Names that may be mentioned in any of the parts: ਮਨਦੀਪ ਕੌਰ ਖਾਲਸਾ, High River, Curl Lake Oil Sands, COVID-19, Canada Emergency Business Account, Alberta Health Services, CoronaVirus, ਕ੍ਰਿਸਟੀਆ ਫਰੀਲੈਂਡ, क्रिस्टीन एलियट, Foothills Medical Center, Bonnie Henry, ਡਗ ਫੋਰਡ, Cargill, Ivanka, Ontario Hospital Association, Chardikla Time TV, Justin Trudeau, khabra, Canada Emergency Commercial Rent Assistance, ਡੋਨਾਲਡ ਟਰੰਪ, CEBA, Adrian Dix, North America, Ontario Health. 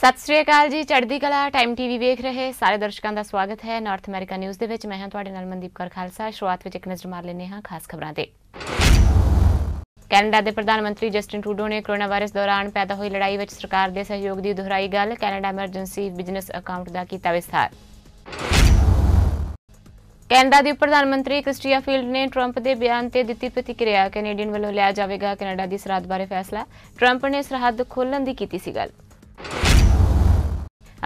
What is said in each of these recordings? सत श्री अकाल जी, चढ़दी कला टाइम टीवी वेख रहे सारे दर्शकों का स्वागत है नॉर्थ अमेरिका न्यूज़ दे विच। मैं हां तुहाडे नाल मनदीप कौर खालसा। शुरुआत विच एक नज़र मार लेने हां खास खबरां दे। ਕੈਨੇਡਾ ਦੇ ਪ੍ਰਧਾਨ ਮੰਤਰੀ ਜਸਟਿਨ ਟਰੂਡੋ ਨੇ ਕੋਰੋਨਾ ਵਾਇਰਸ ਦੌਰਾਨ ਪੈਦਾ ਹੋਈ ਲੜਾਈ ਵਿੱਚ ਸਰਕਾਰ ਦੇ ਸਹਿਯੋਗ ਦੀ ਦੁਹਰਾਈ ਗੱਲ। ਕੈਨੇਡਾ ਐਮਰਜੈਂਸੀ ਬਿਜ਼ਨਸ ਅਕਾਊਂਟ ਦਾ ਕੀਤਾ ਵਿਸਥਾਰ। ਕੈਨੇਡਾ ਦੀ ਪ੍ਰਧਾਨ ਮੰਤਰੀ ਕ੍ਰਿਸਟੀਆ ਫੀਲਡ ਨੇ ਟਰੰਪ ਦੇ ਬਿਆਨ ਤੇ ਦਿੱਤੀ ਪ੍ਰਤੀਕਿਰਿਆ। ਕੈਨੇਡੀਅਨ ਵੱਲੋਂ ਲਿਆ ਜਾਵੇਗਾ ਕੈਨੇਡਾ ਦੀ ਸਰਹੱਦ ਬਾਰੇ ਫੈਸਲਾ। ਟਰੰਪ ਨੇ ਸਰਹੱਦ ਖੋਲ੍ਹਣ ਦੀ ਕੀਤੀ ਸੀ ਗੱਲ।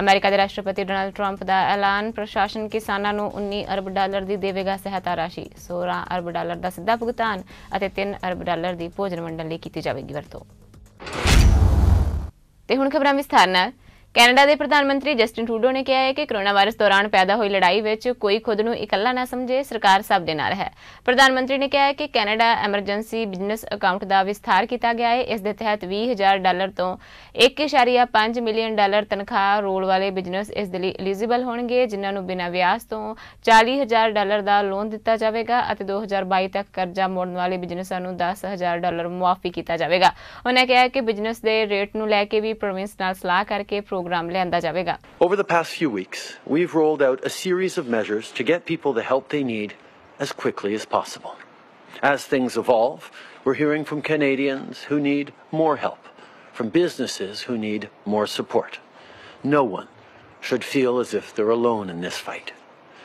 ਅਮਰੀਕਾ ਦੇ ਰਾਸ਼ਟਰਪਤੀ ਡੋਨਾਲਡ ਟਰੰਪ ਦਾ ਐਲਾਨ, ਪ੍ਰਸ਼ਾਸਨ ਕਿਸਾਨਾਂ ਨੂੰ 19 ਅਰਬ ਡਾਲਰ ਦੀ ਦੇਵੇਗਾ ਸਹਾਇਤਾ ਰਾਸ਼ੀ। 16 ਅਰਬ ਡਾਲਰ ਦਾ ਸਿੱਧਾ ਭੁਗਤਾਨ ਅਤੇ 3 ਅਰਬ ਡਾਲਰ ਦੀ ਭੋਜਨ ਵੰਡਣ ਲਈ ਕੀਤੀ ਜਾਵੇਗੀ ਵਰਤੋਂ। ਤੇ ਹੁਣ ਖਬਰਾਂ ਵਿਸਥਾਰ ਨਾਲ। ਕੈਨੇਡਾ ਦੇ ਪ੍ਰਧਾਨ ਮੰਤਰੀ ਜਸਟਿਨ ਟਰੂਡੋ ਨੇ ਕਿਹਾ ਹੈ ਕਿ ਕੋਰੋਨਾ ਵਾਇਰਸ ਦੌਰਾਨ ਪੈਦਾ ਹੋਈ ਲੜਾਈ ਵਿੱਚ ਕੋਈ ਖੁਦ ਨੂੰ ਇਕੱਲਾ ਨਾ ਸਮਝੇ, ਸਰਕਾਰ ਸਭ ਦੇ ਨਾਲ ਹੈ। ਪ੍ਰਧਾਨ ਮੰਤਰੀ ਨੇ ਕਿਹਾ ਹੈ ਕਿ ਕੈਨੇਡਾ ਐਮਰਜੈਂਸੀ ਬਿਜ਼ਨਸ ਅਕਾਊਂਟ ਦਾ ਵਿਸਥਾਰ ਕੀਤਾ ਗਿਆ ਹੈ। ਇਸ ਦੇ ਤਹਿਤ 20,000 ਡਾਲਰ ਤੋਂ 1.5 ਮਿਲੀਅਨ ਡਾਲਰ ਤਨਖਾਹ ਰੋਲ ਵਾਲੇ ਬਿਜ਼ਨਸ ਇਸ ਦੇ ਲਈ ਐਲੀਜੀਬਲ ਹੋਣਗੇ, ਜਿਨ੍ਹਾਂ ਨੂੰ ਬਿਨਾਂ ਵਿਆਜ ਤੋਂ 40,000 ਡਾਲਰ ਦਾ ਲੋਨ ਦਿੱਤਾ ਜਾਵੇਗਾ ਅਤੇ 2022 ਤੱਕ ਕਰਜ਼ਾ ਮੋੜਨ ਵਾਲੇ ਬਿਜ਼ਨਸਾਂ ਨੂੰ 10,000 ਡਾਲਰ ਮੁਆਫੀ ਕੀਤਾ ਜਾਵੇਗਾ। ਉਹਨਾਂ ਕਿਹਾ ਕਿ ਬਿਜ਼ਨਸ ਦੇ ਰੇਟ ਨੂੰ ਲੈ ਕੇ ਵੀ ਪ੍ਰੋਵਿੰਸ ਨਾਲ ਸਲਾਹ ਕਰਕੇ Over the past few weeks, we've rolled out a series of measures to get people the help they need as quickly as possible. As things evolve, we're hearing from Canadians who need more help, from businesses who need more support. No one should feel as if they're alone in this fight.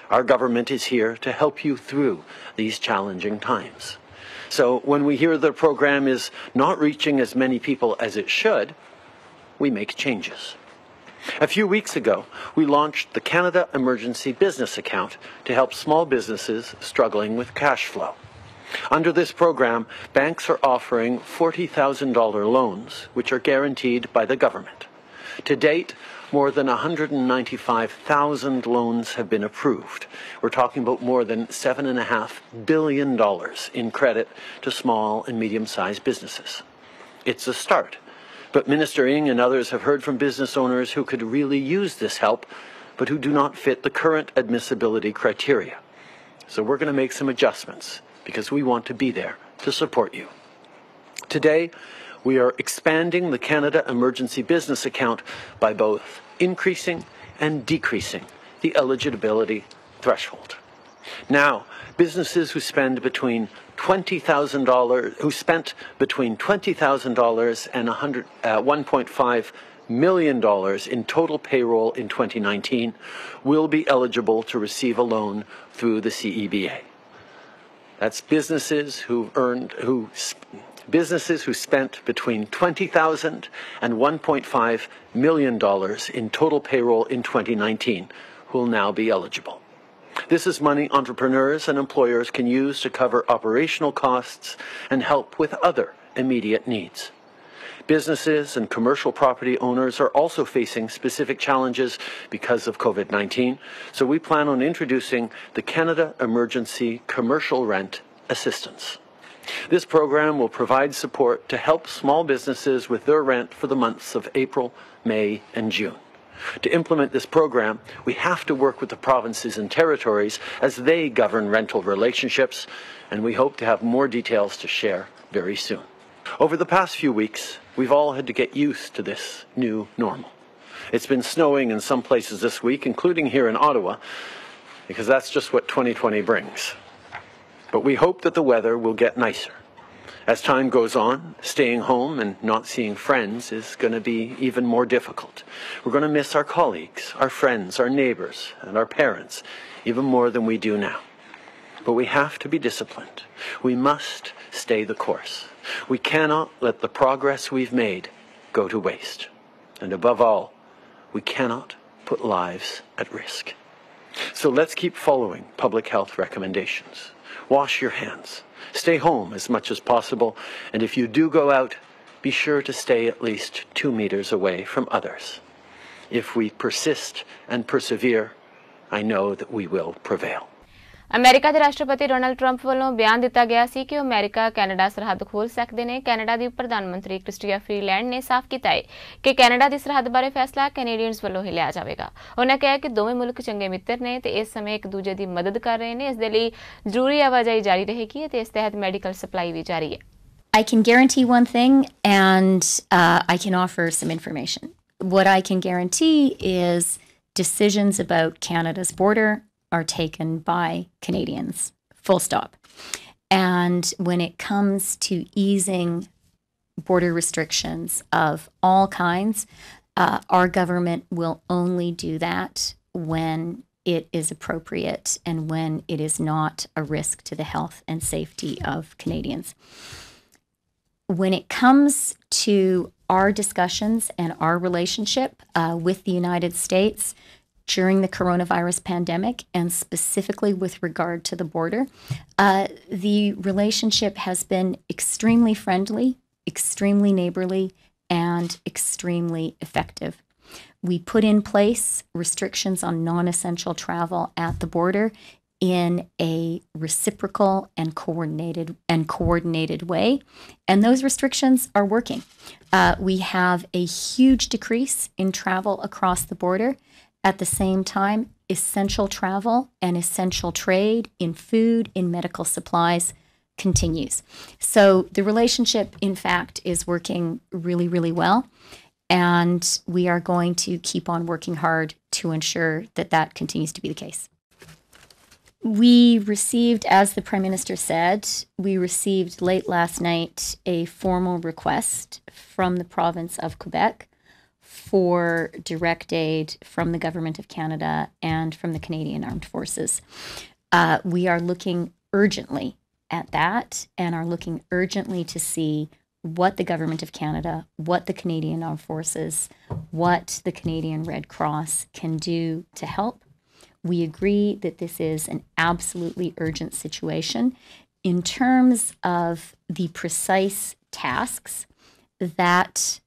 Our government is here to help you through these challenging times. So when we hear the program is not reaching as many people as it should, we make changes. A few weeks ago, we launched the Canada Emergency Business Account to help small businesses struggling with cash flow. Under this program, banks are offering $40,000 loans, which are guaranteed by the government. To date, more than 195,000 loans have been approved. We're talking about more than $7.5 billion in credit to small and medium-sized businesses. It's a start. But Minister Ng and others have heard from business owners who could really use this help, but who do not fit the current admissibility criteria. So we're going to make some adjustments because we want to be there to support you. Today, we are expanding the Canada Emergency Business Account by both increasing and decreasing the eligibility threshold. Now, businesses who spend between $20,000 and $1.5 million in total payroll in 2019 will be eligible to receive a loan through the CEBA. That's businesses who spent between $20,000 and $1.5 million in total payroll in 2019 will now be eligible. This is money entrepreneurs and employers can use to cover operational costs and help with other immediate needs. Businesses and commercial property owners are also facing specific challenges because of COVID-19, so we plan on introducing the Canada Emergency Commercial Rent Assistance. This program will provide support to help small businesses with their rent for the months of April, May, and June. To implement this program, we have to work with the provinces and territories as they govern rental relationships, and we hope to have more details to share very soon. Over the past few weeks, we've all had to get used to this new normal. It's been snowing in some places this week, including here in Ottawa, because that's just what 2020 brings. But we hope that the weather will get nicer. As time goes on, staying home and not seeing friends is going to be even more difficult. We're going to miss our colleagues, our friends, our neighbors, and our parents even more than we do now. But we have to be disciplined. We must stay the course. We cannot let the progress we've made go to waste. And above all, we cannot put lives at risk. So let's keep following public health recommendations. Wash your hands. Stay home as much as possible, and if you do go out, be sure to stay at least 2 meters away from others. If we persist and persevere, I know that we will prevail. America ਦੇ ਰਾਸ਼ਟਰਪਤੀ Donald Trump ਵੱਲੋਂ ਬਿਆਨ ਦਿੱਤਾ ਗਿਆ ਸੀ ਕਿ ਉਹ America Canada ਸਰਹੱਦ ਖੋਲ੍ਹ ਸਕਦੇ ਨੇ। ਕੈਨੇਡਾ ਦੀ ਪ੍ਰਧਾਨ ਮੰਤਰੀ ਕ੍ਰਿਸਟੀਆ ਫਰੀਲੈਂਡ ਨੇ ਸਾਫ਼ ਕੀਤਾ ਹੈ ਕਿ ਕੈਨੇਡਾ ਦੀ ਸਰਹੱਦ ਬਾਰੇ ਫੈਸਲਾ ਕੈਨੇਡੀਅਨਜ਼ ਵੱਲੋਂ ਹੀ ਲਿਆ ਜਾਵੇਗਾ। ਉਹਨਾਂ ਕਿਹਾ ਕਿ ਦੋਵੇਂ ਮੁਲਕ ਚੰਗੇ ਮਿੱਤਰ ਨੇ ਤੇ ਇਸ ਸਮੇਂ ਇੱਕ ਦੂਜੇ ਦੀ ਮਦਦ ਕਰ ਰਹੇ ਨੇ। ਇਸ ਦੇ ਲਈ ਜ਼ਰੂਰੀ ਆਵਾਜਾਈ ਜਾਰੀ ਰਹੇਗੀ ਅਤੇ ਇਸ ਤਹਿਤ ਮੈਡੀਕਲ ਸਪਲਾਈ ਵੀ ਜਾਰੀ ਹੈ। I can guarantee one thing and I can offer some information. What I can guarantee is decisions about Canada's border are taken by Canadians, full stop. And when it comes to easing border restrictions of all kinds, our government will only do that when it is appropriate and when it is not a risk to the health and safety of Canadians. When it comes to our discussions and our relationship with the United States during the coronavirus pandemic, and specifically with regard to the border, the relationship has been extremely friendly, extremely neighborly, and extremely effective. We put in place restrictions on non-essential travel at the border in a reciprocal and coordinated way, and those restrictions are working. We have a huge decrease in travel across the border. At the same time, essential travel and essential trade in food, in medical supplies continues. So the relationship, in fact, is working really, really well, and we are going to keep on working hard to ensure that that continues to be the case. We received, as the Prime Minister said, we received late last night a formal request from the province of Quebec for direct aid from the Government of Canada and from the Canadian Armed Forces. We are looking urgently at that and are looking urgently to see what the Government of Canada, what the Canadian Armed Forces, what the Canadian Red Cross can do to help. We agree that this is an absolutely urgent situation. In terms of the precise tasks that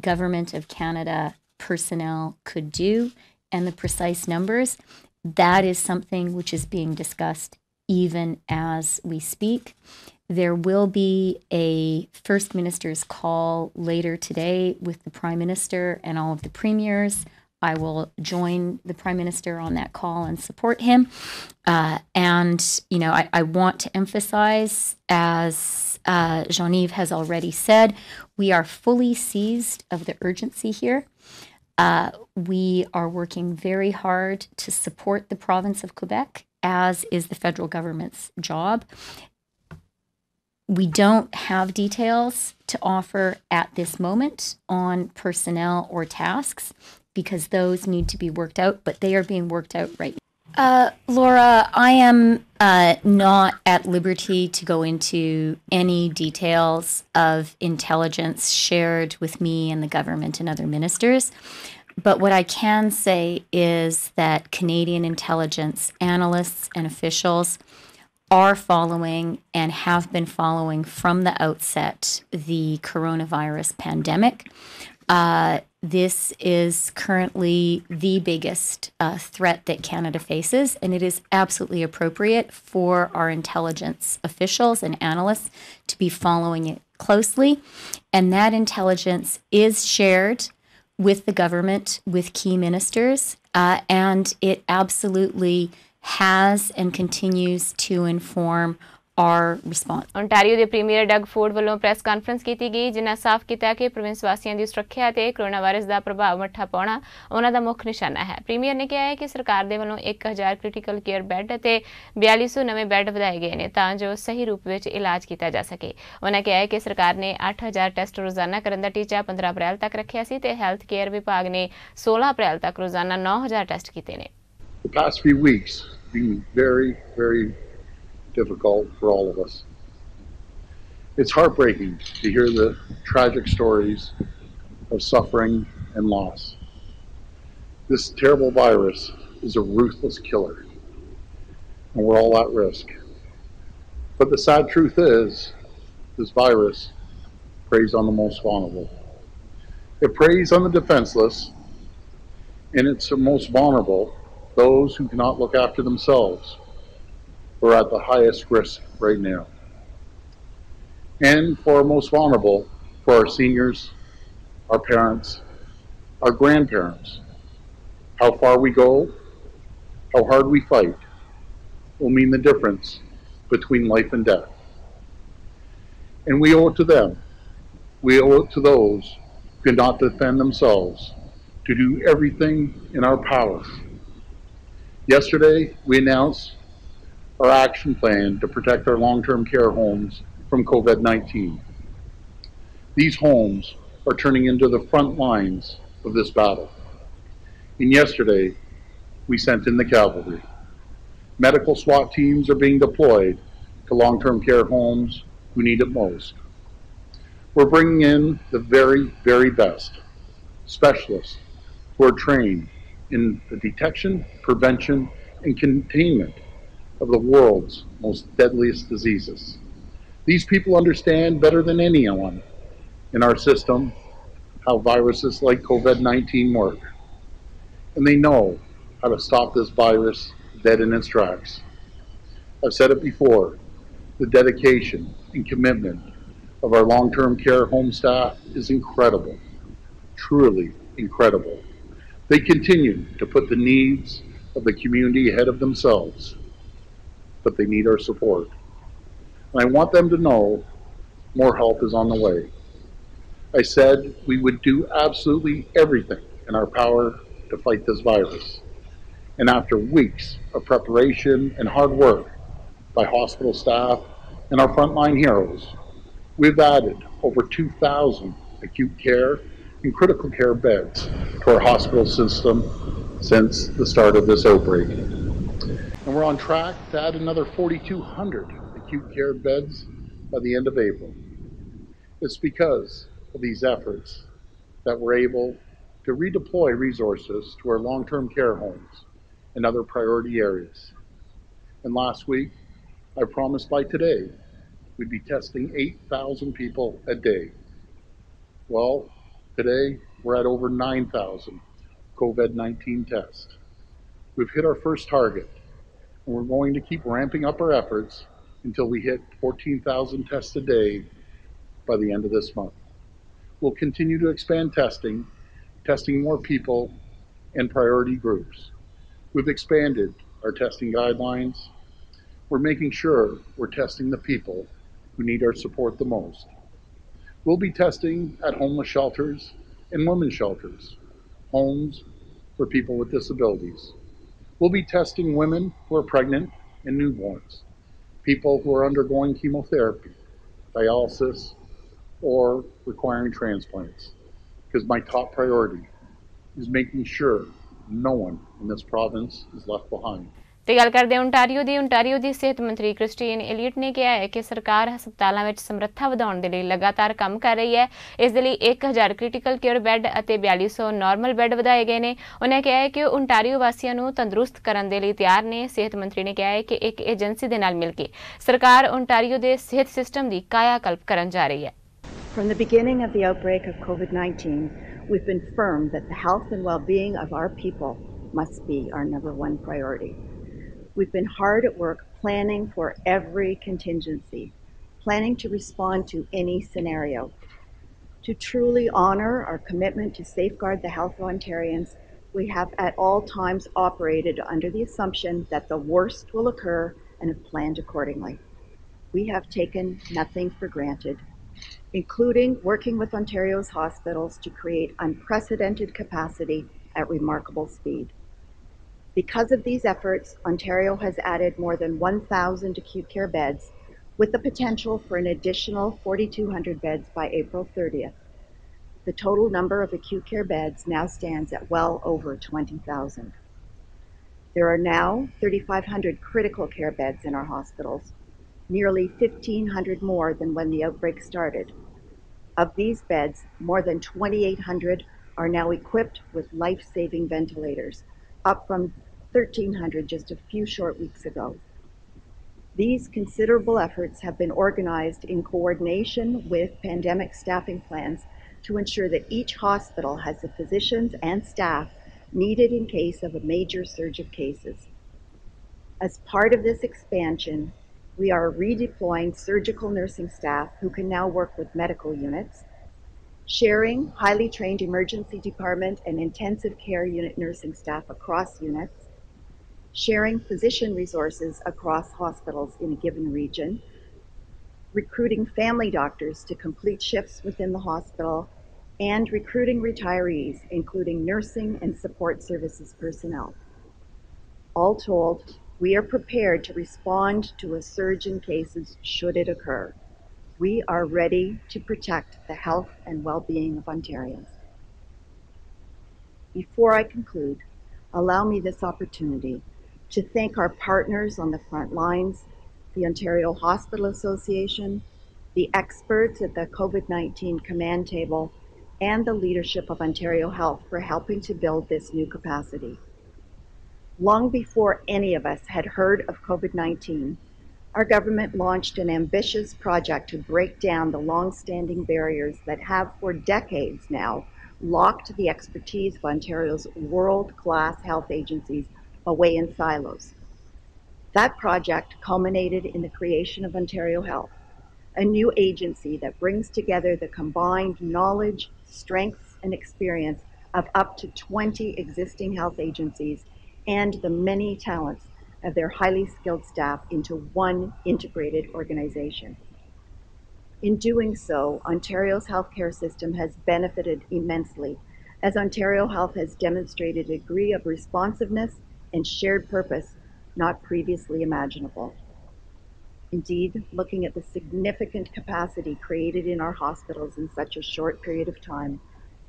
Government of Canada personnel could do and the precise numbers, that is something which is being discussed even as we speak. There will be a First Minister's call later today with the Prime Minister and all of the premiers. I will join the Prime Minister on that call and support him. And, you know, I want to emphasize, as Jean-Yves has already said, we are fully seized of the urgency here. We are working very hard to support the province of Quebec, as is the federal government's job. We don't have details to offer at this moment on personnel or tasks, because those need to be worked out, but they are being worked out right now. Laura, I am not at liberty to go into any details of intelligence shared with me and the government and other ministers, but what I can say is that Canadian intelligence analysts and officials are following and have been following from the outset the coronavirus pandemic. This is currently the biggest threat that Canada faces, and it is absolutely appropriate for our intelligence officials and analysts to be following it closely. And that intelligence is shared with the government, with key ministers, and it absolutely has and continues to inform our response. Ontario ਦੇ premier ਡਗ ਫੋਰਡ ਵੱਲੋਂ press conference ਕੀਤੀ ਗਈ, ਜਿਨ੍ਹਾਂ ਸਾਫ਼ ਕੀਤਾ ਕਿ province ਵਾਸੀਆਂ ਦੀ ਸੁਰੱਖਿਆ ਤੇ ਕੋਰੋਨਾ ਵਾਇਰਸ ਦਾ ਪ੍ਰਭਾਵ ਮੱਠਾ ਪਾਉਣਾ ਉਹਨਾਂ ਦਾ ਮੁੱਖ ਨਿਸ਼ਾਨਾ ਹੈ। ਪ੍ਰੀਮੀਅਰ ਨੇ ਕਿਹਾ ਹੈ ਕਿ ਸਰਕਾਰ ਦੇ ਵੱਲੋਂ 1000 ਕ੍ਰਿਟੀਕਲ ਕੇਅਰ ਬੈੱਡ ਅਤੇ 4200 ਨਵੇਂ ਬੈੱਡ ਵਧਾਏ ਗਏ ਨੇ ਤਾਂ ਜੋ ਸਹੀ ਰੂਪ ਵਿੱਚ ਇਲਾਜ ਕੀਤਾ ਜਾ ਸਕੇ। ਉਹਨਾਂ ਕਿਹਾ ਹੈ ਕਿ ਸਰਕਾਰ ਨੇ 8000 ਟੈਸਟ ਰੋਜ਼ਾਨਾ ਕਰਨ ਦਾ ਟੀਚਾ 15 ਅਪ੍ਰੈਲ ਤੱਕ ਰੱਖਿਆ ਸੀ ਤੇ ਹੈਲਥ ਕੇਅਰ ਵਿਭਾਗ ਨੇ 16 ਅਪ੍ਰੈਲ ਤੱਕ ਰੋਜ਼ਾਨਾ 9000 ਟੈਸਟ ਕੀਤੇ ਨੇ। The past few weeks have been very, very difficult for all of us. It's heartbreaking to hear the tragic stories of suffering and loss. This terrible virus is a ruthless killer, and we're all at risk. But the sad truth is, this virus preys on the most vulnerable. It preys on the defenseless, and it's the most vulnerable, those who cannot look after themselves. We're at the highest risk right now. And for our most vulnerable, for our seniors, our parents, our grandparents, how far we go, how hard we fight, will mean the difference between life and death. And we owe it to them. We owe it to those could not defend themselves, to do everything in our power. Yesterday, we announced our action plan to protect our long-term care homes from COVID-19. These homes are turning into the front lines of this battle. And yesterday, we sent in the cavalry. Medical SWAT teams are being deployed to long-term care homes who need it most. We're bringing in the very, very best specialists who are trained in the detection, prevention, and containment of the world's most deadliest diseases. These people understand better than anyone in our system how viruses like COVID-19 work. And they know how to stop this virus dead in its tracks. I've said it before, the dedication and commitment of our long-term care home staff is incredible, truly incredible. They continue to put the needs of the community ahead of themselves, but they need our support. And I want them to know more help is on the way. I said we would do absolutely everything in our power to fight this virus. And after weeks of preparation and hard work by hospital staff and our frontline heroes, we've added over 2,000 acute care and critical care beds to our hospital system since the start of this outbreak. And we're on track to add another 4,200 acute care beds by the end of April. It's because of these efforts that we're able to redeploy resources to our long-term care homes and other priority areas. And last week, I promised by today, we'd be testing 8,000 people a day. Well, today, we're at over 9,000 COVID-19 tests. We've hit our first target, and we're going to keep ramping up our efforts until we hit 14,000 tests a day by the end of this month. We'll continue to expand testing more people and priority groups. We've expanded our testing guidelines. We're making sure we're testing the people who need our support the most. We'll be testing at homeless shelters and women's shelters, homes for people with disabilities. We'll be testing women who are pregnant and newborns, people who are undergoing chemotherapy, dialysis, or requiring transplants. Because my top priority is making sure no one in this province is left behind. तो गल करते हैं Ontario की सेहत मंत्री क्रिस्टीन एलियट ने कहा है कि सरकार हस्पतालों में समर्था बढ़ाने के लिए लगातार काम कर रही है। इस दे लिए 1000 क्रिटिकल केयर बैड और 4200 नॉर्मल बैड बढ़ाए गए हैं। उन्हें कहा है कि ओंटारियो वासियों को तंदुरुस्त करने के लिए तैयार ने। सेहत मंत्री ने कहा है कि एक एजेंसी के नाल मिलकर सरकार ओंटारियो के सेहत सिस्टम की कायाकल्प करने जा रही है। From the beginning of the outbreak of COVID-19, we've been firm that the health and well-being of our people must be our #1 priority. We've been hard at work planning for every contingency, planning to respond to any scenario. To truly honor our commitment to safeguard the health of Ontarians, we have at all times operated under the assumption that the worst will occur and have planned accordingly. We have taken nothing for granted, including working with Ontario's hospitals to create unprecedented capacity at remarkable speed. Because of these efforts, Ontario has added more than 1,000 acute care beds, with the potential for an additional 4,200 beds by April 30th. The total number of acute care beds now stands at well over 20,000. There are now 3,500 critical care beds in our hospitals, nearly 1,500 more than when the outbreak started. Of these beds, more than 2,800 are now equipped with life-saving ventilators, up from 1,300 just a few short weeks ago. These considerable efforts have been organized in coordination with pandemic staffing plans to ensure that each hospital has the physicians and staff needed in case of a major surge of cases. As part of this expansion, we are redeploying surgical nursing staff who can now work with medical units, sharing highly trained emergency department and intensive care unit nursing staff across units, sharing physician resources across hospitals in a given region, recruiting family doctors to complete shifts within the hospital, and recruiting retirees, including nursing and support services personnel. All told, we are prepared to respond to a surge in cases should it occur. We are ready to protect the health and well-being of Ontarians. Before I conclude, allow me this opportunity to thank our partners on the front lines, the Ontario Hospital Association, the experts at the COVID-19 command table, and the leadership of Ontario Health for helping to build this new capacity. Long before any of us had heard of COVID-19, our government launched an ambitious project to break down the long-standing barriers that have for decades now locked the expertise of Ontario's world-class health agencies away in silos. That project culminated in the creation of Ontario Health, a new agency that brings together the combined knowledge, strengths, and experience of up to 20 existing health agencies and the many talents of their highly skilled staff into one integrated organization. In doing so, Ontario's healthcare system has benefited immensely, as Ontario Health has demonstrated a degree of responsiveness and shared purpose not previously imaginable. Indeed, looking at the significant capacity created in our hospitals in such a short period of time,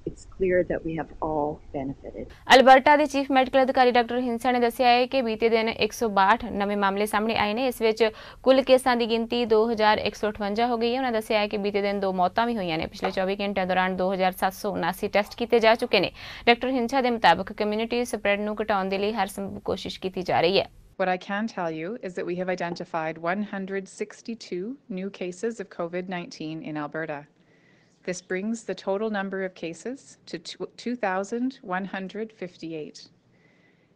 it's clear that we have all benefited. Alberta के chief medical अधिकारी doctor Hinshaw ने दस्या है कि बीते दिन 162 नवे मामले सामने आए ने इस विच कुल केसां दी गिनती 2158 हो गई है। उन्होंने दस्या है कि बीते दिन 2 मौतां भी होईयां ने। पिछले 24 घंटे दौरान 2779 टेस्ट कीते जा चुके ने। डॉक्टर हिंसा के मुताबिक कम्युनिटी स्प्रेड नु घटाउण दे लई हर संभव कोशिश कीती जा रही है। What I can tell you is that we have identified 162 new cases of COVID-19 in Alberta. This brings the total number of cases to 2,158.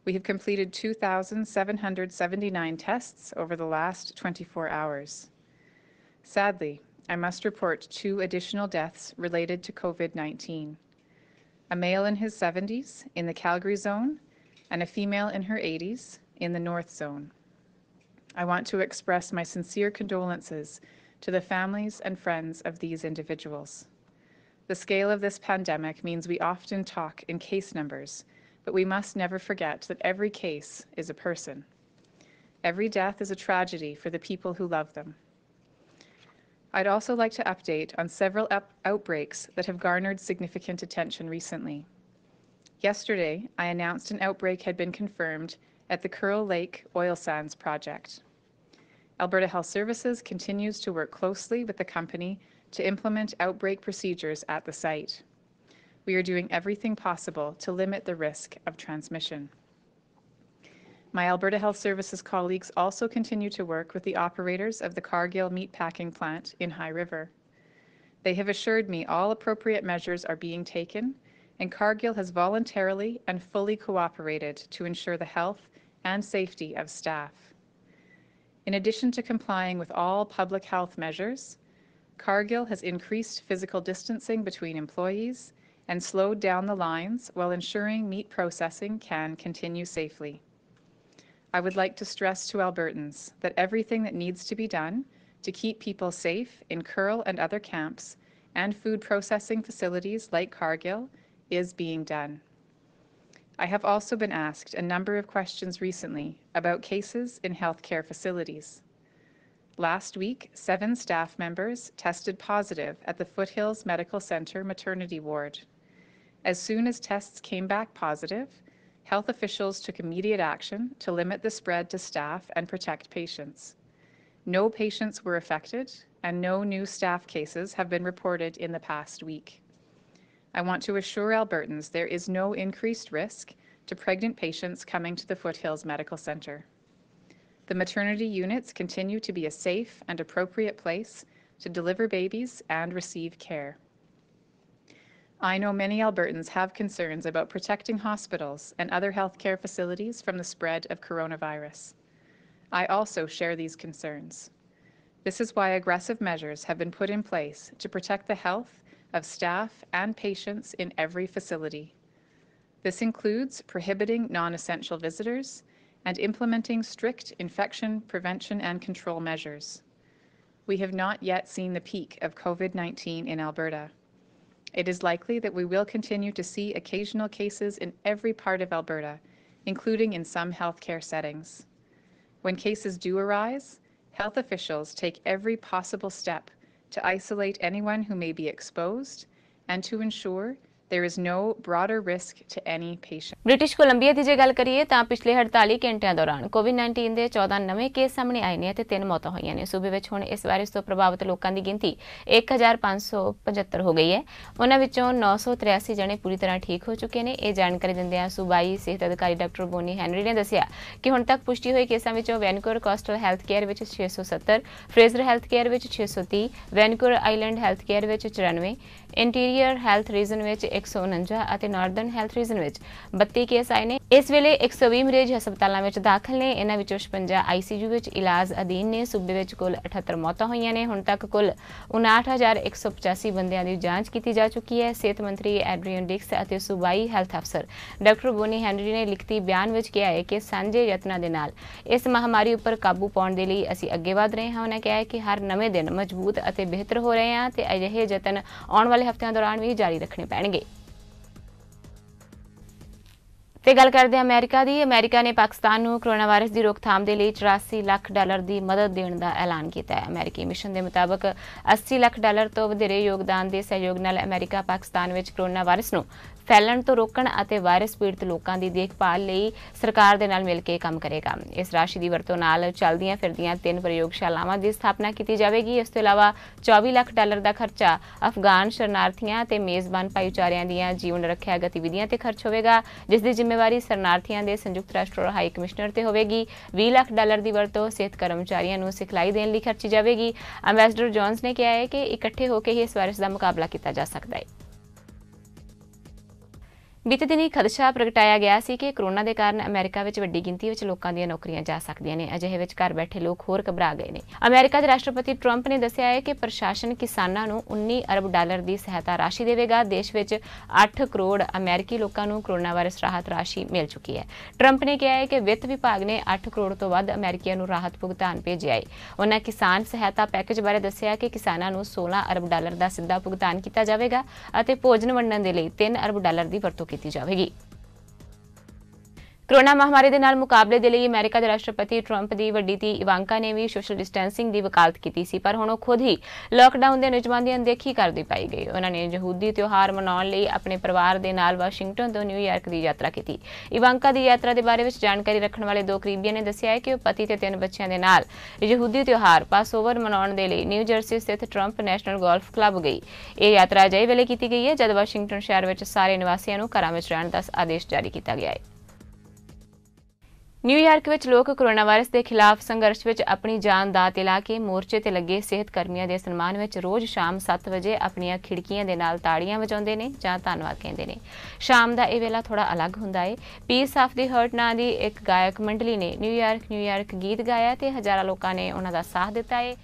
We have completed 2,779 tests over the last 24 hours. Sadly, I must report 2 additional deaths related to COVID-19. A male in his 70s in the Calgary zone and a female in her 80s in the North zone. I want to express my sincere condolences to the families and friends of these individuals. The scale of this pandemic means we often talk in case numbers, but we must never forget that every case is a person. Every death is a tragedy for the people who love them. I'd also like to update on several outbreaks that have garnered significant attention recently. Yesterday, I announced an outbreak had been confirmed at the Curl Lake Oil Sands project. Alberta Health Services continues to work closely with the company to implement outbreak procedures at the site. We are doing everything possible to limit the risk of transmission. My Alberta Health Services colleagues also continue to work with the operators of the Cargill meatpacking plant in High River. They have assured me all appropriate measures are being taken, and Cargill has voluntarily and fully cooperated to ensure the health and safety of staff. In addition to complying with all public health measures, Cargill has increased physical distancing between employees and slowed down the lines while ensuring meat processing can continue safely. I would like to stress to Albertans that everything that needs to be done to keep people safe in Curl and other camps and food processing facilities like Cargill is being done. I have also been asked a number of questions recently about cases in healthcare facilities. Last week, 7 staff members tested positive at the Foothills Medical Center maternity ward. As soon as tests came back positive, health officials took immediate action to limit the spread to staff and protect patients. No patients were affected, and no new staff cases have been reported in the past week. I want to assure Albertans there is no increased risk to pregnant patients coming to the Foothills Medical Center. The maternity units continue to be a safe and appropriate place to deliver babies and receive care. I know many Albertans have concerns about protecting hospitals and other healthcare facilities from the spread of coronavirus. I also share these concerns. This is why aggressive measures have been put in place to protect the health of staff and patients in every facility. This includes prohibiting non-essential visitors and implementing strict infection prevention and control measures. We have not yet seen the peak of COVID-19 in Alberta. It is likely that we will continue to see occasional cases in every part of Alberta, including in some healthcare settings. When cases do arise, health officials take every possible step to isolate anyone who may be exposed and to ensure there is no broader risk to any patient. British Columbia ਦੀ ਜੇ ਗੱਲ ਕਰੀਏ ਤਾਂ ਪਿਛਲੇ 48 ਘੰਟਿਆਂ ਦੌਰਾਨ COVID-19 ਦੇ 14 ਨਵੇਂ case ਸਾਹਮਣੇ ਆਏ ਨੇ ਤੇ 3 ਮੌਤਾਂ ਹੋਈਆਂ ਨੇ। ਸੂਬੇ ਵਿੱਚ ਹੁਣ ਇਸ ਵਾਇਰਸ ਤੋਂ ਪ੍ਰਭਾਵਿਤ ਲੋਕਾਂ ਦੀ ਗਿਣਤੀ 1575 ਹੋ ਗਈ ਹੈ। ਉਹਨਾਂ ਵਿੱਚੋਂ 983 ਜਣੇ ਪੂਰੀ ਤਰ੍ਹਾਂ ਠੀਕ ਹੋ ਚੁੱਕੇ ਨੇ। ਇਹ ਜਾਣਕਾਰੀ ਦਿੰਦਿਆਂ ਸੂਬਾਈ ਸਿਹਤ ਅਧਿਕਾਰੀ ਡਾਕਟਰ ਬੋਨੀ ਹੈਨਰੀ ਨੇ ਦੱਸਿਆ ਕਿ ਹੁਣ ਤੱਕ ਪੁਸ਼ਟੀ ਹੋਏ ਕੇਸਾਂ ਵਿੱਚੋਂ ਵੈਨਕੂਵਰ ਕੋਸਟਲ ਹੈਲਥ ਕੇਅਰ ਵਿੱਚ 670, ਫਰੇਜ਼ਰ ਹੈਲਥ ਕੇਅਰ ਵਿੱਚ 630, ਵੈਨਕੂਵਰ ਆਈਲੈਂਡ ਹੈਲਥ ਕੇਅਰ ਵਿੱਚ 94, ਇੰਟੀਰੀਅਰ ਹੈਲਥ ਰੀਜਨ ਵਿੱਚ 149 ਅਤੇ ਨਾਰਦਰਨ ਹੈਲਥ ਰੀਜਨ ਵਿੱਚ 32 ਕੇਸ ਆਏ ਨੇ। ਇਸ ਵੇਲੇ 120 ਮਰੀਜ਼ ਹਸਪਤਾਲਾਂ ਵਿੱਚ ਦਾਖਲ ਨੇ। ਇਹਨਾਂ ਵਿੱਚੋਂ 56 ICU ਵਿੱਚ ਇਲਾਜ ਅਧੀਨ ਨੇ। ਸੂਬੇ ਵਿੱਚ ਕੁੱਲ 78 ਮੌਤਾਂ ਹੋਈਆਂ ਨੇ। ਹੁਣ ਤੱਕ ਕੁੱਲ 59185 ਬੰਦਿਆਂ ਦੀ ਜਾਂਚ ਕੀਤੀ ਜਾ ਚੁੱਕੀ ਹੈ। ਸਿਹਤ ਮੰਤਰੀ ਐਡਰੀਅਨ ਡਿਕਸ ਅਤੇ ਸੂਬਾਈ ਹੈਲਥ ਅਫਸਰ ਡਾਕਟਰ ਬੋਨੀ ਹੈਨਰੀ ਨੇ ਲਿਖਤੀ ਬਿਆਨ ਵਿੱਚ ਕਿਹਾ ਹੈ ਕਿ ਸਾਂਝੇ ਯਤਨਾਂ ਦੇ ਨਾਲ ਇਸ ਮਹਾਮਾਰੀ ਉੱਪਰ ਕਾਬੂ ਪਾਉਣ ਦੇ ਲਈ ਅਸੀਂ ਅੱਗੇ ਵਧ ਰਹੇ ਹਾਂ। ਉਹਨਾਂ ਕਿਹਾ ਹੈ ਕਿ ਹਰ ਨਵੇਂ ਦਿਨ ਮਜ਼ਬੂਤ ਅਤੇ ਬਿਹਤਰ ਹੋ ਰਹੇ ਹਾਂ ਤੇ ਅਜਿਹੇ ਯਤਨ ਆਉਣ ਵਾਲੇ ਹਫ਼ਤਿਆਂ ਦੌਰਾਨ ਵੀ ਜਾਰੀ ਰੱਖਣੇ ਪੈਣਗੇ। ਤੇ ਗੱਲ ਕਰਦੇ ਹਾਂ ਅਮਰੀਕਾ ਦੀ। ਅਮਰੀਕਾ ਨੇ ਪਾਕਿਸਤਾਨ ਨੂੰ ਕੋਰੋਨਾ ਵਾਇਰਸ ਦੀ ਰੋਕਥਾਮ ਦੇ ਲਈ $84 ਲੱਖ ਦੀ ਮਦਦ ਦੇਣ ਦਾ ਐਲਾਨ ਕੀਤਾ ਹੈ। ਅਮਰੀਕੀ ਮਿਸ਼ਨ ਦੇ ਮੁਤਾਬਕ $80 ਲੱਖ ਤੋਂ ਵਧੇਰੇ ਯੋਗਦਾਨ ਦੇ ਸਹਿਯੋਗ ਨਾਲ ਅਮਰੀਕਾ ਪਾਕਿਸਤਾਨ ਵਿੱਚ ਕੋਰੋਨਾ ਵਾਇਰਸ ਨੂੰ ਫੈਲਣ ਤੋਂ ਰੋਕਣ ਅਤੇ ਵਾਇਰਸ ਪੀੜਤ ਲੋਕਾਂ ਦੀ ਦੇਖਭਾਲ ਲਈ ਸਰਕਾਰ ਦੇ ਨਾਲ ਮਿਲ ਕੇ ਕੰਮ ਕਰੇਗਾ। ਇਸ ਰਾਸ਼ੀ ਦੀ ਵਰਤੋਂ ਨਾਲ ਚੱਲਦੀਆਂ ਫਿਰਦੀਆਂ 3 ਪ੍ਰਯੋਗਸ਼ਾਲਾਵਾਂ ਦੀ ਸਥਾਪਨਾ ਕੀਤੀ ਜਾਵੇਗੀ। ਇਸ ਤੋਂ ਇਲਾਵਾ $24 ਲੱਖ ਦਾ ਖਰਚਾ ਅਫਗਾਨ ਸ਼ਰਨਾਰਥੀਆਂ ਤੇ ਮੇਜ਼ਬਾਨ ਭਾਈਚਾਰਿਆਂ ਦੀਆਂ ਜੀਵਨ ਰੱਖਿਆ ਗਤੀਵਿਧੀਆਂ ਤੇ ਖਰਚ ਹੋਵੇਗਾ, ਜਿਸ ਦੀ ਜ਼ਿੰਮੇਵਾਰੀ ਸ਼ਰਨਾਰਥੀਆਂ ਦੇ ਸੰਯੁਕਤ ਰਾਸ਼ਟਰ ਹਾਈ ਕਮਿਸ਼ਨਰ ਤੇ ਹੋਵੇਗੀ। $20 ਲੱਖ ਦੀ ਵਰਤੋਂ ਸਿਹਤ ਕਰਮਚਾਰੀਆਂ ਨੂੰ ਸਿਖਲਾਈ ਦੇਣ ਲਈ ਖਰਚੀ ਜਾਵੇਗੀ। ਅੰਬੈਸਡਰ ਜੌਨਸ ਨੇ ਕਿਹਾ ਹੈ ਕਿ ਇਕੱਠੇ ਹੋ ਕੇ ਹੀ ਇਸ ਵਾਇਰਸ ਦਾ ਮੁਕਾਬਲਾ ਕੀਤਾ ਜਾ ਸਕਦਾ ਹੈ। ਬੀਤੇ ਦਿਨੀ ਖਦਸ਼ਾ ਪ੍ਰਗਟਾਇਆ ਗਿਆ ਸੀ ਕਿ ਕੋਰੋਨਾ ਦੇ ਕਾਰਨ ਅਮਰੀਕਾ ਵਿੱਚ ਵੱਡੀ ਗਿਣਤੀ ਵਿੱਚ ਲੋਕਾਂ ਦੀਆਂ ਨੌਕਰੀਆਂ ਜਾ ਸਕਦੀਆਂ ਨੇ। ਅਜਿਹੇ ਵਿੱਚ ਘਰ ਬੈਠੇ ਲੋਕ ਹੋਰ ਘਬਰਾ ਗਏ ਨੇ। ਅਮਰੀਕਾ ਦੇ ਰਾਸ਼ਟਰਪਤੀ ਟਰੰਪ ਨੇ ਦੱਸਿਆ ਹੈ ਕਿ ਪ੍ਰਸ਼ਾਸਨ ਕਿਸਾਨਾਂ ਨੂੰ $19 ਅਰਬ ਦੀ ਸਹਾਇਤਾ ਰਾਸ਼ੀ ਦੇਵੇਗਾ। ਦੇਸ਼ ਵਿੱਚ 8 ਕਰੋੜ ਅਮਰੀਕੀ ਲੋਕਾਂ ਨੂੰ ਕੋਰੋਨਾ ਵਾਇਰਸ ਰਾਹਤ ਰਾਸ਼ੀ ਮਿਲ ਚੁੱਕੀ ਹੈ। ਟਰੰਪ ਨੇ ਕਿਹਾ ਹੈ ਕਿ ਵਿੱਤ ਵਿਭਾਗ ਨੇ 8 ਕਰੋੜ ਤੋਂ ਵੱਧ ਅਮਰੀਕੀਆਂ ਨੂੰ ਰਾਹਤ ਭੁਗਤਾਨ ਭੇਜਿਆ ਹੈ। ਉਹਨਾਂ ਕਿਸਾਨ ਸਹਾਇਤਾ ਪੈਕੇਜ ਬਾਰੇ ਦੱਸਿਆ ਕਿ ਕਿਸਾਨਾਂ ਨੂੰ $16 ਅਰਬ ਦਾ ਸਿੱਧਾ ਭੁਗਤਾਨ ਕੀਤਾ ਜਾਵੇਗਾ ਅਤੇ ਭੋਜਨ ਵੰਡਣ ਦੇ ਲਈ $3 ਅਰਬ ਦੀ ਵਰਤੋਂ ਕੀਤੀ ਜਾਵੇਗੀ। ਕੋਰੋਨਾ ਮਹਾਮਾਰੀ ਦੇ ਨਾਲ ਮੁਕਾਬਲੇ ਦੇ ਲਈ ਅਮਰੀਕਾ ਦੇ ਰਾਸ਼ਟਰਪਤੀ ਟਰੰਪ ਦੀ ਵੱਡੀ ਧੀ ਇਵਾਂਕਾ ਨੇ ਵੀ ਸੋਸ਼ਲ ਡਿਸਟੈਂਸਿੰਗ ਦੀ ਵਕਾਲਤ ਕੀਤੀ ਸੀ, ਪਰ ਹੁਣ ਉਹ ਖੁਦ ਹੀ ਲਾਕਡਾਊਨ ਦੇ ਨਿਯਮਾਂ ਦੀ ਅਣਦੇਖੀ ਕਰਦੀ ਪਾਈ ਗਈ। ਉਹਨਾਂ ਨੇ ਯਹੂਦੀ ਤਿਉਹਾਰ ਮਨਾਉਣ ਲਈ ਆਪਣੇ ਪਰਿਵਾਰ ਦੇ ਨਾਲ ਵਾਸ਼ਿੰਗਟਨ ਤੋਂ ਨਿਊਯਾਰਕ ਦੀ ਯਾਤਰਾ ਕੀਤੀ। ਇਵਾਂਕਾ ਦੀ ਯਾਤਰਾ ਦੇ ਬਾਰੇ ਵਿੱਚ ਜਾਣਕਾਰੀ ਰੱਖਣ ਵਾਲੇ 2 ਕਰੀਬੀਆਂ ਨੇ ਦੱਸਿਆ ਹੈ ਕਿ ਉਹ ਪਤੀ ਤੇ 3 ਬੱਚਿਆਂ ਦੇ ਨਾਲ ਯਹੂਦੀ ਤਿਉਹਾਰ ਪਾਸਓਵਰ ਮਨਾਉਣ ਦੇ ਲਈ ਨਿਊ ਜਰਸੀ ਸਥਿਤ ਟਰੰਪ ਨੈਸ਼ਨਲ ਗੋਲਫ ਕਲੱਬ ਗਈ। ਇਹ ਯਾਤਰਾ ਅਜਿਹੇ ਵੇਲੇ ਕੀਤੀ ਗਈ ਹੈ ਜਦ ਵਾਸ਼ਿੰਗਟਨ ਸ਼ਹਿਰ ਵਿੱਚ ਸਾਰੇ ਨਿਵਾਸੀਆਂ ਨੂੰ ਘਰਾਂ ਵਿੱਚ ਰਹਿਣ ਦਾ ਆਦੇਸ਼ ਜਾਰੀ ਕੀਤਾ ਗਿਆ ਹੈ। ਨਿਊਯਾਰਕ ਵਿੱਚ ਲੋਕ ਕੋਰੋਨਾ ਵਾਇਰਸ ਦੇ ਖਿਲਾਫ ਸੰਘਰਸ਼ ਵਿੱਚ ਆਪਣੀ ਜਾਨ ਦਾਅ ਤੇ ਲਾ ਕੇ ਮੋਰਚੇ ਤੇ ਲੱਗੇ ਸਿਹਤ ਕਰਮੀਆਂ ਦੇ ਸਨਮਾਨ ਵਿੱਚ ਰੋਜ਼ ਸ਼ਾਮ 7 ਵਜੇ ਆਪਣੀਆਂ ਖਿੜਕੀਆਂ ਦੇ ਨਾਲ ਤਾੜੀਆਂ ਵਜਾਉਂਦੇ ਨੇ ਜਾਂ ਧੰਨਵਾਦ ਕਹਿੰਦੇ ਨੇ। ਸ਼ਾਮ ਦਾ ਇਹ ਵੇਲਾ ਥੋੜਾ ਅਲੱਗ ਹੁੰਦਾ ਏ। ਪੀਸ ਆਫ ਦੀ ਹਰਟ ਨਾਂ ਦੀ ਇੱਕ ਗਾਇਕ ਮੰਡਲੀ ਨੇ ਨਿਊਯਾਰਕ ਨਿਊਯਾਰਕ ਗੀਤ ਗਾਇਆ ਤੇ ਹਜ਼ਾਰਾਂ ਲੋਕਾਂ ਨੇ ਉਹਨਾਂ ਦਾ ਸਾਥ ਦਿੱਤਾ ਏ।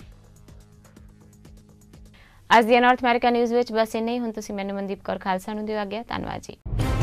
ਅੱਜ ਦੀ ਨਾਰਥ ਅਮਰੀਕਾ ਨਿਊਜ਼ ਵਿੱਚ ਬਸ ਇੰਨਾ ਹੀ। ਹੁਣ ਤੁਸੀਂ ਮੈਨੂੰ ਮਨਦੀਪ ਕੌਰ ਖਾਲਸਾ ਨੂੰ ਦਿਓ ਆਗਿਆ। ਧੰਨਵਾਦ ਜੀ।